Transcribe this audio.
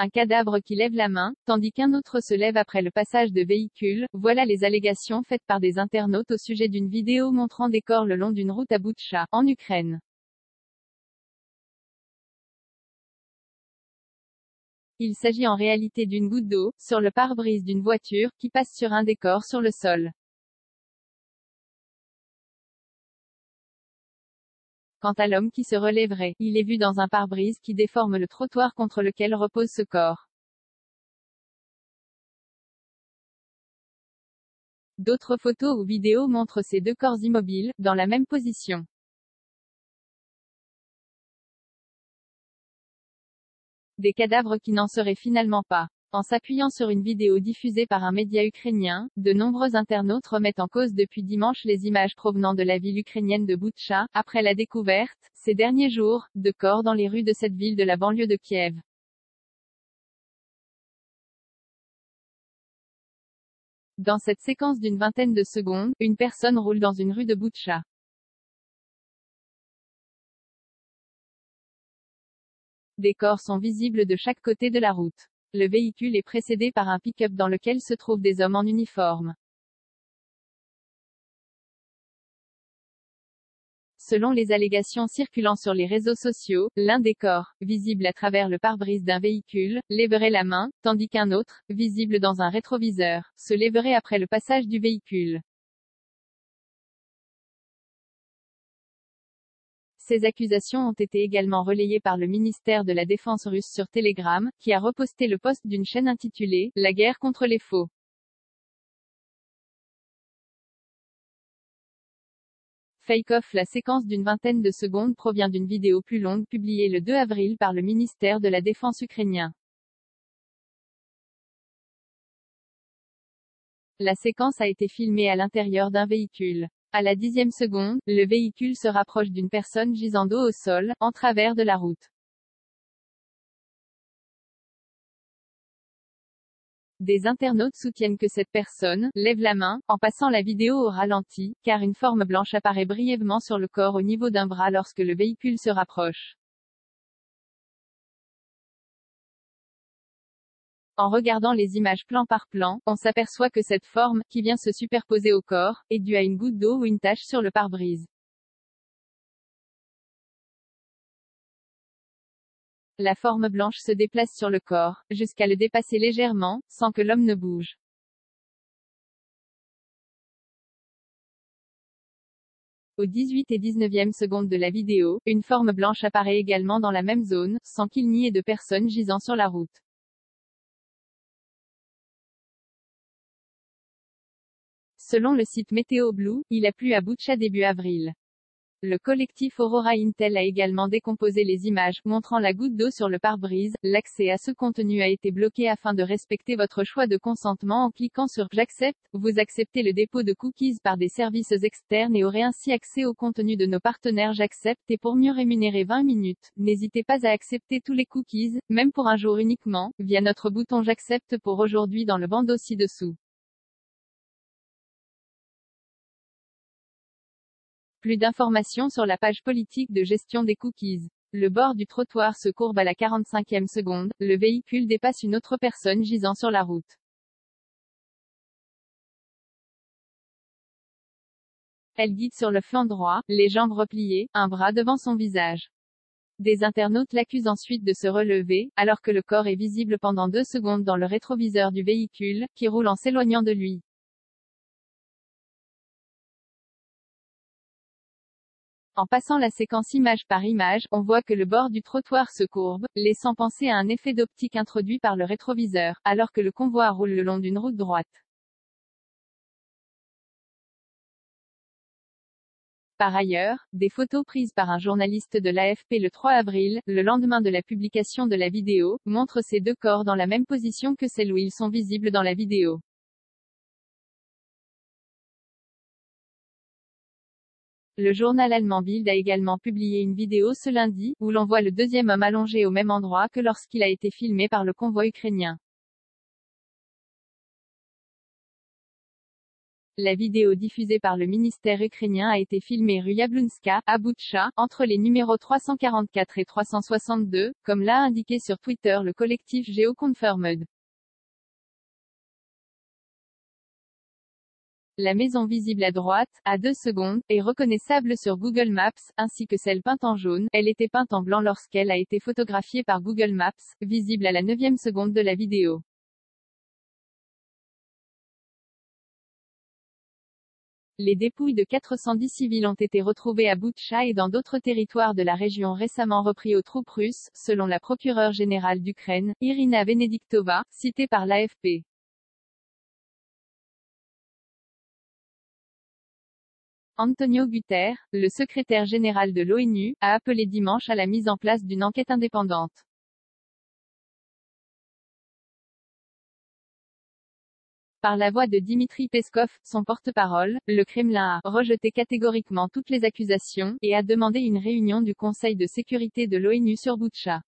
Un cadavre qui lève la main, tandis qu'un autre se lève après le passage de véhicules, voilà les allégations faites par des internautes au sujet d'une vidéo montrant des corps le long d'une route à Boutcha, en Ukraine. Il s'agit en réalité d'une goutte d'eau, sur le pare-brise d'une voiture, qui passe sur un des corps sur le sol. Quant à l'homme qui se relèverait, il est vu dans un pare-brise qui déforme le trottoir contre lequel repose ce corps. D'autres photos ou vidéos montrent ces deux corps immobiles, dans la même position. Des cadavres qui n'en seraient finalement pas. En s'appuyant sur une vidéo diffusée par un média ukrainien, de nombreux internautes remettent en cause depuis dimanche les images provenant de la ville ukrainienne de Boutcha, après la découverte, ces derniers jours, de corps dans les rues de cette ville de la banlieue de Kiev. Dans cette séquence d'une vingtaine de secondes, une personne roule dans une rue de Boutcha. Des corps sont visibles de chaque côté de la route. Le véhicule est précédé par un pick-up dans lequel se trouvent des hommes en uniforme. Selon les allégations circulant sur les réseaux sociaux, l'un des corps, visible à travers le pare-brise d'un véhicule, lèverait la main, tandis qu'un autre, visible dans un rétroviseur, se lèverait après le passage du véhicule. Ces accusations ont été également relayées par le ministère de la Défense russe sur Telegram, qui a reposté le post d'une chaîne intitulée « La guerre contre les faux ». Fake Off. La séquence d'une vingtaine de secondes provient d'une vidéo plus longue publiée le 2 avril par le ministère de la Défense ukrainien. La séquence a été filmée à l'intérieur d'un véhicule. À la 10e seconde, le véhicule se rapproche d'une personne gisant dos au sol, en travers de la route. Des internautes soutiennent que cette personne lève la main, en passant la vidéo au ralenti, car une forme blanche apparaît brièvement sur le corps au niveau d'un bras lorsque le véhicule se rapproche. En regardant les images plan par plan, on s'aperçoit que cette forme, qui vient se superposer au corps, est due à une goutte d'eau ou une tache sur le pare-brise. La forme blanche se déplace sur le corps, jusqu'à le dépasser légèrement, sans que l'homme ne bouge. Aux 18 et 19e secondes de la vidéo, une forme blanche apparaît également dans la même zone, sans qu'il n'y ait de personnes gisant sur la route. Selon le site Météo Blue, il a plu à Boutcha début avril. Le collectif Aurora Intel a également décomposé les images, montrant la goutte d'eau sur le pare-brise. L'accès à ce contenu a été bloqué afin de respecter votre choix de consentement en cliquant sur « J'accepte ». Vous acceptez le dépôt de cookies par des services externes et aurez ainsi accès au contenu de nos partenaires « J'accepte ». Et pour mieux rémunérer 20 minutes, n'hésitez pas à accepter tous les cookies, même pour un jour uniquement, via notre bouton « J'accepte » pour aujourd'hui dans le bandeau ci-dessous. Plus d'informations sur la page politique de gestion des cookies. Le bord du trottoir se courbe à la 45e seconde, le véhicule dépasse une autre personne gisant sur la route. Elle guide sur le flanc droit, les jambes repliées, un bras devant son visage. Des internautes l'accusent ensuite de se relever, alors que le corps est visible pendant 2 secondes dans le rétroviseur du véhicule, qui roule en s'éloignant de lui. En passant la séquence image par image, on voit que le bord du trottoir se courbe, laissant penser à un effet d'optique introduit par le rétroviseur, alors que le convoi roule le long d'une route droite. Par ailleurs, des photos prises par un journaliste de l'AFP le 3 avril, le lendemain de la publication de la vidéo, montrent ces deux corps dans la même position que celle où ils sont visibles dans la vidéo. Le journal allemand Bild a également publié une vidéo ce lundi, où l'on voit le deuxième homme allongé au même endroit que lorsqu'il a été filmé par le convoi ukrainien. La vidéo diffusée par le ministère ukrainien a été filmée rue Yablunska, à Boutcha, entre les numéros 344 et 362, comme l'a indiqué sur Twitter le collectif GeoConfirmed. La maison visible à droite, à 2 secondes, est reconnaissable sur Google Maps, ainsi que celle peinte en jaune. Elle était peinte en blanc lorsqu'elle a été photographiée par Google Maps, visible à la 9e seconde de la vidéo. Les dépouilles de 410 civils ont été retrouvées à Boutcha et dans d'autres territoires de la région récemment repris aux troupes russes, selon la procureure générale d'Ukraine, Irina Venediktova, citée par l'AFP. Antonio Guterres, le secrétaire général de l'ONU, a appelé dimanche à la mise en place d'une enquête indépendante. Par la voix de Dmitri Peskov, son porte-parole, le Kremlin a rejeté catégoriquement toutes les accusations et a demandé une réunion du Conseil de sécurité de l'ONU sur Boutcha.